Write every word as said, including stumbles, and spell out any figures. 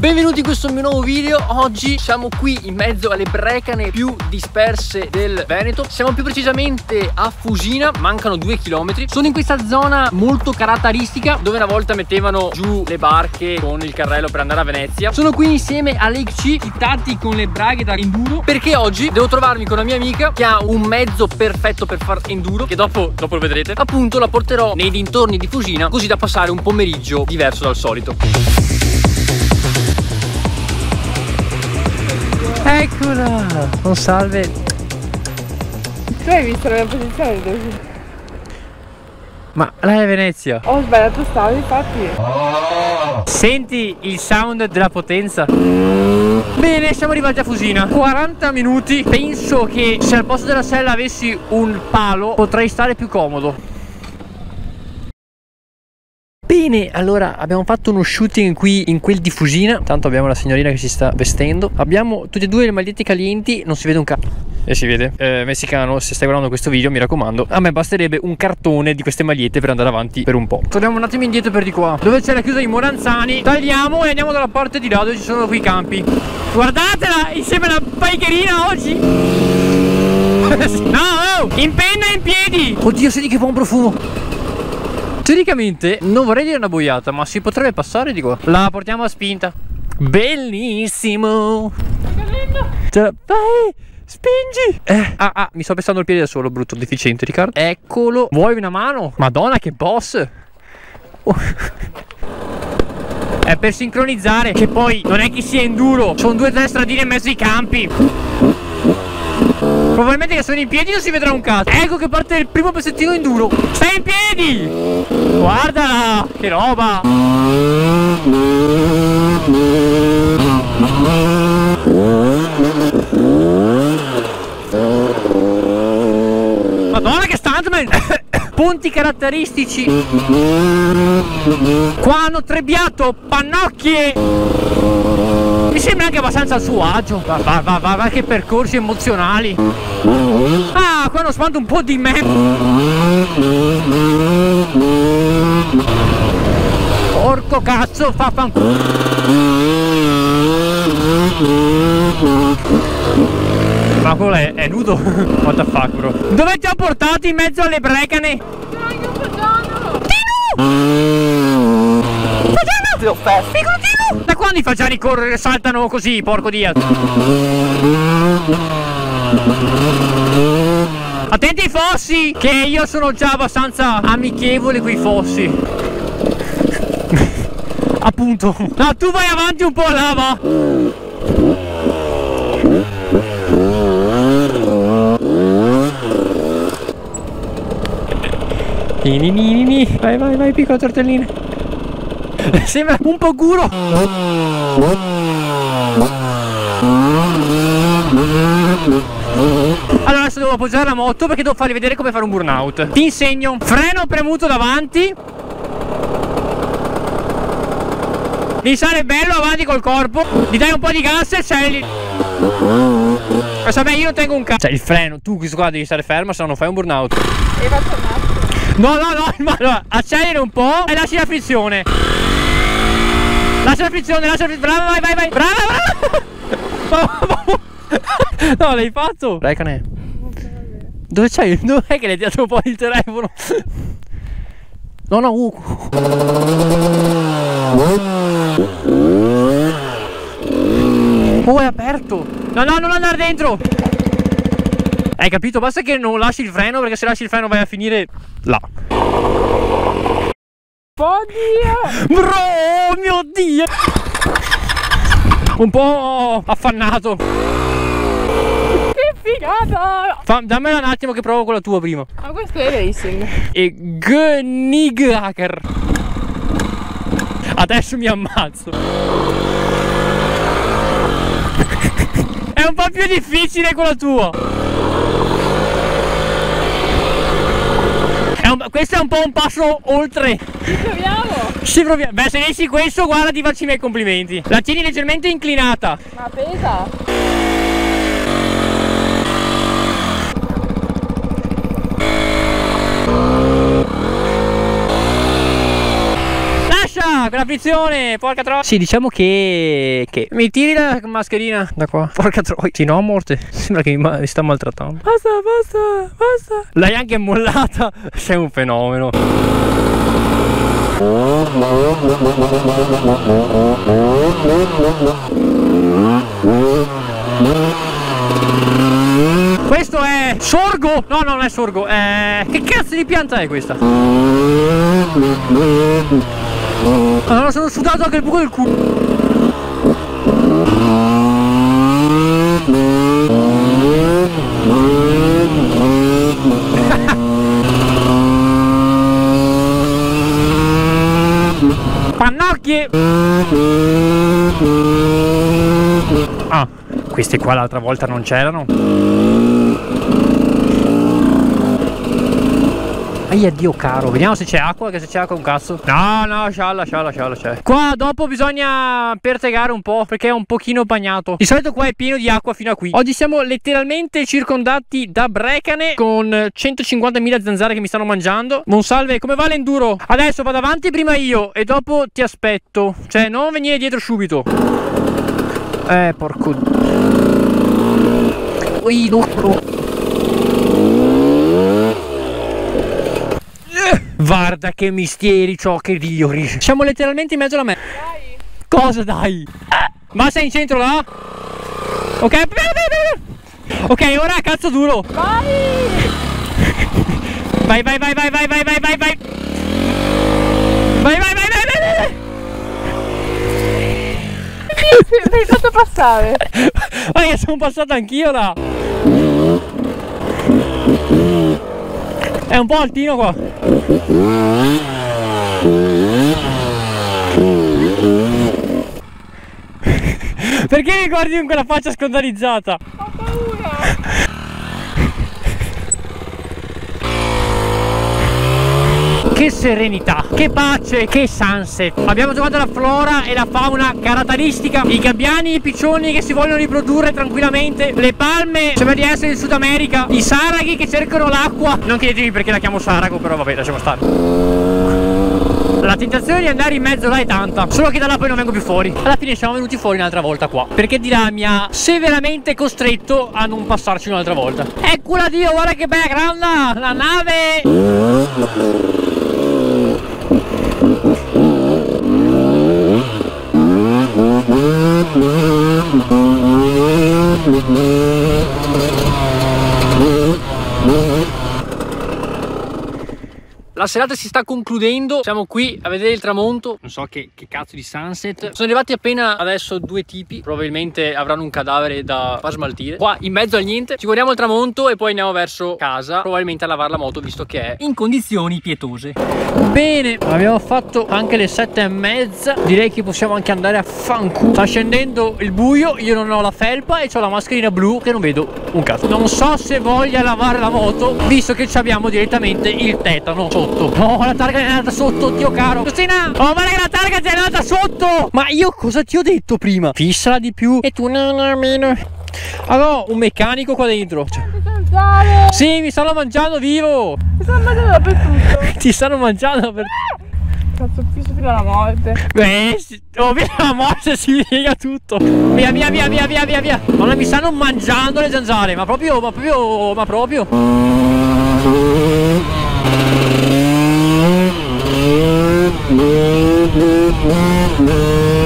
Benvenuti in questo mio nuovo video. Oggi siamo qui in mezzo alle brecane più disperse del Veneto. Siamo più precisamente a Fusina, mancano due chilometri. Sono in questa zona molto caratteristica, dove una volta mettevano giù le barche con il carrello per andare a Venezia. Sono qui insieme a Lake C, chittati con le braghe da enduro, perché oggi devo trovarmi con una mia amica che ha un mezzo perfetto per far enduro, che dopo, dopo lo vedrete. Appunto la porterò nei dintorni di Fusina, così da passare un pomeriggio diverso dal solito. Eccola! Un salve! Tu hai visto la mia posizione dove? Ma lei è Venezia! Ho sbagliato stavi infatti! Oh. Senti il sound della potenza! Bene, siamo arrivati a Fusina. quaranta minuti. Penso che se al posto della sella avessi un palo potrei stare più comodo. Bene, allora abbiamo fatto uno shooting qui in quel di Fusina. Tanto abbiamo la signorina che si sta vestendo. Abbiamo tutte e due le magliette calienti. Non si vede un ca... E si vede. eh, Messicano, se stai guardando questo video, mi raccomando, a me basterebbe un cartone di queste magliette per andare avanti per un po'. Torniamo un attimo indietro per di qua, dove c'è la chiusa di Moranzani. Tagliamo e andiamo dalla parte di là dove ci sono qui i campi. Guardatela, insieme alla bikerina oggi. No, in penna e in piedi. Oddio, senti che buon profumo. Teoricamente non vorrei dire una boiata, ma si potrebbe passare di qua. La portiamo a spinta. Bellissimo. Sta vai, spingi. eh, Ah ah, mi sto pestando il piede da solo, brutto deficiente Riccardo. Eccolo. Vuoi una mano? Madonna che boss. Oh. È per sincronizzare, che poi non è che sia enduro. Sono due o tre stradine in mezzo ai campi. Probabilmente che sono in piedi non si vedrà un cazzo. Ecco che parte il primo pezzettino enduro. Stai in piedi! Guardala! Che roba! Madonna che stuntman! Punti caratteristici. Qua hanno trebbiato pannocchie. Mi sembra anche abbastanza al suo agio. Va, va, va, va, va, che percorsi emozionali. Ah, qua hanno spando un po' di me. Porco cazzo, fa fan... Ma quello è, è nudo. What the fuck, bro. Dove ti ho portato in mezzo alle brecane? C'era anche un fagiano. Tino! Fagiano! Ti ho perso. Piccolo Tino! Da quando i fagiani correre saltano così, porco dia? Attenti ai fossi, che io sono già abbastanza amichevole coi fossi. Appunto. No, tu vai avanti un po' là, va. Vai, vai, vai, piccola tortellina. Sembra un po' guro. Allora adesso devo appoggiare la moto perché devo farvi vedere come fare un burnout. Ti insegno. Freno premuto davanti. Devi stare bello avanti col corpo. Gli dai un po' di gas e scelli. Ma sapete, io non tengo un cazzo. Cioè il freno, tu questo qua devi stare fermo, se no non fai un burnout. E va tornato. No no no, ma allora, accelera un po' e lasci la frizione. Lascia la frizione, lascia la frizione, brava, vai, vai, vai, brava, brava. No, l'hai fatto? Recane. Dove c'hai? Dov'è che l'hai tirato un po' il telefono? No, no, uh. Oh, è aperto. No, no, non andare dentro. Hai capito? Basta che non lasci il freno, perché se lasci il freno vai a finire là. Oddio! Bro, mio Dio! Un po' affannato. Che figata! Fa, dammela un attimo che provo con la tua prima. Ma questo è racing. E Gnig Hacker. Adesso mi ammazzo. È un po' più difficile con la tua. È un, questo è un po' un passo oltre. Ci proviamo! Ci proviamo! Beh, se esci questo, guarda, ti faccio i miei complimenti. La tieni leggermente inclinata. Ma pesa! Lascia! Ah, quella frizione, porca troia. Sì, diciamo che... che... Mi tiri la mascherina da qua. Porca troia. Sì, no, a morte. Sembra che mi sta maltrattando. Basta, basta, basta. L'hai anche mollata. Sei un fenomeno. Questo è sorgo? No, no, non è sorgo. Eh, che cazzo di pianta è questa? Allora sono sudato anche il buco del culo. Pannocchie. Ah, queste qua l'altra volta non c'erano. Aia Dio caro, vediamo se c'è acqua, che se c'è acqua è un cazzo. No, no, scialla, scialla, scialla, c'è. Qua dopo bisogna pertegare un po', perché è un pochino bagnato. Di solito qua è pieno di acqua fino a qui. Oggi siamo letteralmente circondati da brecane con centocinquantamila zanzare che mi stanno mangiando. Buon salve, come va l'enduro? Adesso vado avanti prima io e dopo ti aspetto. Cioè, non venire dietro subito. Eh, porco... Ui, no, no. Guarda che misteri ciò che Dio riesce. Siamo letteralmente in mezzo alla merda. Cosa dai? Ma sei in centro là? Ok. Ok, ora cazzo duro. Vai. Vai vai vai vai vai vai vai vai vai. Vai vai vai vai vai. Sei fatto passare. Ma che sono passato anch'io là. È un po' altino qua. Perché mi guardi con quella faccia scandalizzata? Ho paura. Che serenità, che pace, che sunset. Abbiamo trovato la flora e la fauna caratteristica. I gabbiani e i piccioni che si vogliono riprodurre tranquillamente. Le palme, sembra di essere in Sud America. I saraghi che cercano l'acqua. Non chiedetemi perché la chiamo sarago, però vabbè, lasciamo stare. La tentazione di andare in mezzo là è tanta. Solo che da là poi non vengo più fuori. Alla fine siamo venuti fuori un'altra volta qua, perché di là mi ha severamente costretto a non passarci un'altra volta. Eccola Dio, guarda che bella grande la nave. La serata si sta concludendo, siamo qui a vedere il tramonto, non so che, che cazzo di sunset. Sono arrivati appena adesso due tipi, probabilmente avranno un cadavere da far smaltire. Qua in mezzo al niente, ci guardiamo il tramonto e poi andiamo verso casa, probabilmente a lavare la moto visto che è in condizioni pietose. Bene, abbiamo fatto anche le sette e mezza, direi che possiamo anche andare a fanculo. Sta scendendo il buio, io non ho la felpa e ho la mascherina blu che non vedo un cazzo. Non so se voglia lavare la moto, visto che abbiamo direttamente il tetano sotto. No, la targa è andata sotto, Dio caro. Fusina, oh guarda che la targa è andata sotto. Ma io cosa ti ho detto prima? Fissala di più. E tu no, no, meno. Allora, un meccanico qua dentro. Sì, mi stanno mangiando vivo. Mi stanno mangiando dappertutto. Ti stanno mangiando dappertutto. Cazzo, fisso fino alla morte. Beh, oh, fino alla morte si lega tutto. Via, via, via, via, via, via, via. Ma non mi stanno mangiando le zanzare. Ma proprio, ma proprio, ma proprio. No, no, no, no.